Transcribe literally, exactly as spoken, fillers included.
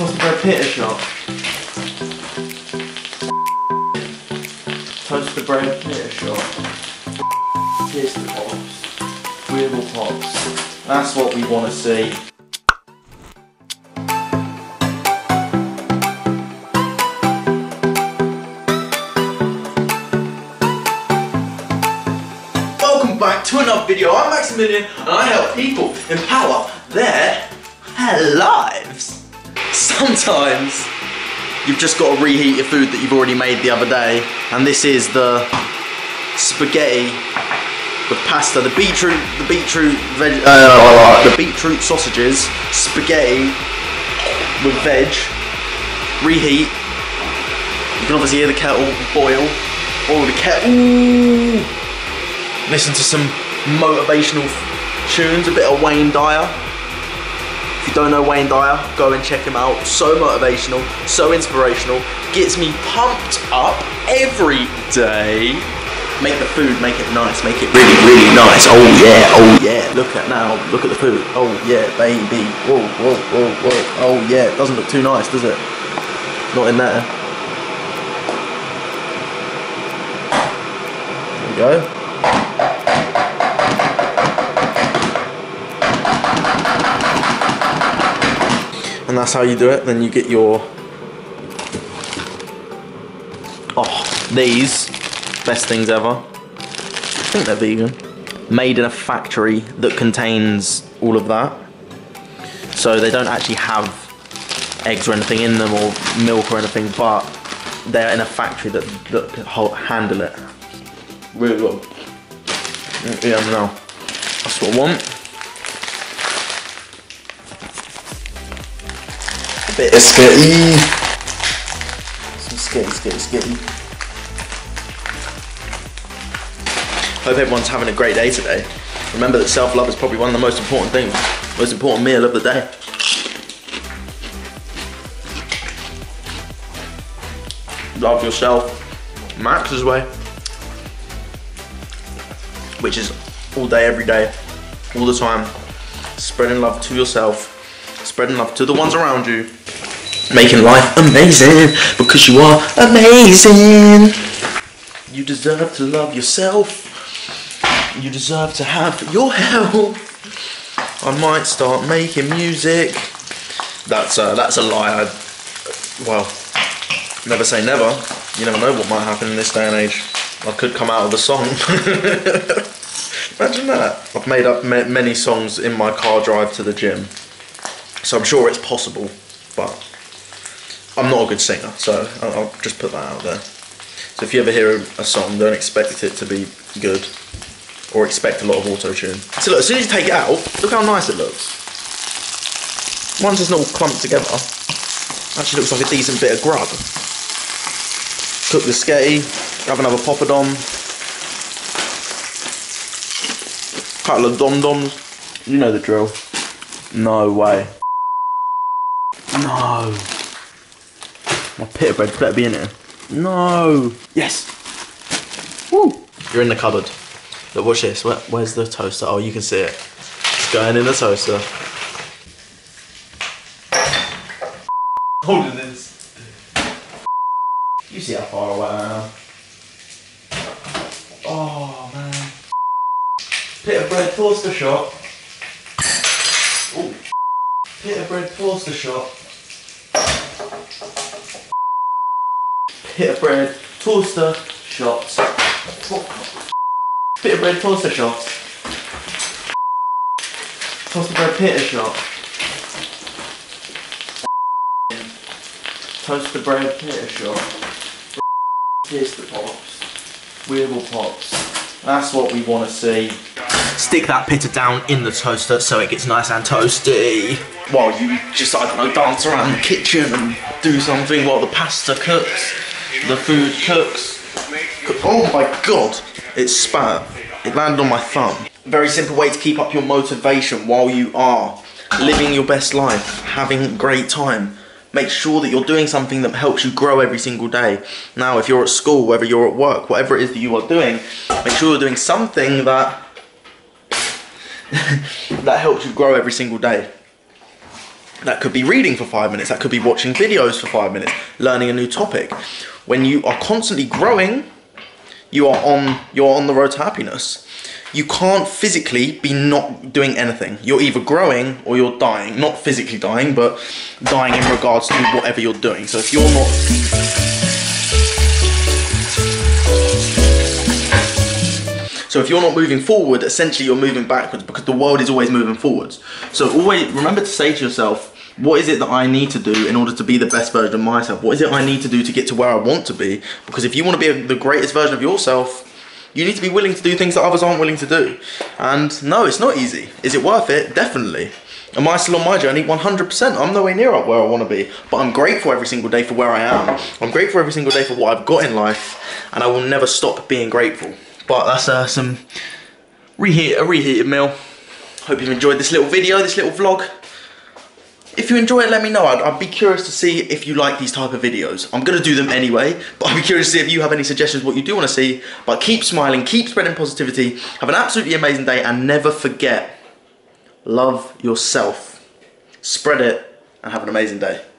Toss Brad Pitt a shot. Toss the Brad Pitt a shot. Here's the pops. Real pops. That's what we want to see. Back to another video. I'm Maximilian and I help people empower their lives. Sometimes you've just got to reheat your food that you've already made the other day, and this is the spaghetti with pasta, the beetroot, the beetroot, veg, uh, the beetroot sausages, spaghetti with veg. Reheat. You can obviously hear the kettle boil. Oh, the kettle. Listen to some motivational tunes, a bit of Wayne Dyer. If you don't know Wayne Dyer, go and check him out. So motivational, so inspirational, gets me pumped up every day. Make the food, make it nice, make it really, really nice. Oh yeah, oh yeah. Look at now, look at the food. Oh yeah, baby. Whoa, whoa, whoa, whoa. Oh yeah, it doesn't look too nice, does it? Not in there. There we go. And that's how you do it. Then you get your oh these best things ever. I think they're vegan, made in a factory that contains all of that, so they don't actually have eggs or anything in them or milk or anything, but they're in a factory that that can handle it really well. Yeah, no, that's what I want. Bit of skitty. Some skitty, skitty, skitty. Hope everyone's having a great day today. Remember that self-love is probably one of the most important things, most important meal of the day. Love yourself, Max's way, which is all day, every day, all the time. Spreading love to yourself. Spreading love to the ones around you. Making life amazing because you are amazing. You deserve to love yourself. You deserve to have your help. I might start making music. That's a, that's a lie. I, well, never say never. You never know what might happen in this day and age. I could come out with a song. Imagine that. I've made up ma many songs in my car drive to the gym. So I'm sure it's possible, but I'm not a good singer, so I'll just put that out there. So if you ever hear a song, don't expect it to be good, or expect a lot of auto-tune. So look, as soon as you take it out, look how nice it looks. Once it's all clumped together, it actually looks like a decent bit of grub. Cook the sketty, have another poppadom, couple of dom-doms, you know the drill. No way. No. My pita bread better be in here. No. Yes. Woo. You're in the cupboard. Look, watch this. Where, where's the toaster? Oh, you can see it. It's going in the toaster. Holding this. You see how far away I am. Oh, man. Pita bread toaster shot. Ooh. Pita bread toaster shot. Pita bread toaster shots. Pita bread toaster shots. Toaster bread pita shot. Toaster bread pita shot. Here's the pops. Real pops. That's what we want to see. Stick that pita down in the toaster so it gets nice and toasty. While you just, I don't know, dance around the kitchen and do something while the pasta cooks, the food cooks. Oh my god, it spat. It landed on my thumb. Very simple way to keep up your motivation while you are living your best life, having a great time. Make sure that you're doing something that helps you grow every single day. Now, if you're at school, whether you're at work, whatever it is that you are doing, make sure you're doing something that that helps you grow every single day. That could be reading for five minutes, that could be watching videos for five minutes, learning a new topic. When you are constantly growing, you are on, you're on the road to happiness. You can't physically be not doing anything. You're either growing or you're dying. Not physically dying, but dying in regards to whatever you're doing. So if you're not... So if you're not moving forward, essentially you're moving backwards, because the world is always moving forwards. So always remember to say to yourself, what is it that I need to do in order to be the best version of myself? What is it I need to do to get to where I want to be? Because if you want to be the greatest version of yourself, you need to be willing to do things that others aren't willing to do. And no, it's not easy. Is it worth it? Definitely. Am I still on my journey? one hundred percent. I'm nowhere near up where I want to be. But I'm grateful every single day for where I am. I'm grateful every single day for what I've got in life. And I will never stop being grateful. But that's uh, some reheat, a reheated meal. Hope you've enjoyed this little video, this little vlog. If you enjoy it, let me know. I'd, I'd be curious to see if you like these type of videos. I'm going to do them anyway, but I'd be curious to see if you have any suggestions what you do want to see. But keep smiling, keep spreading positivity, have an absolutely amazing day, and never forget, love yourself. Spread it, and have an amazing day.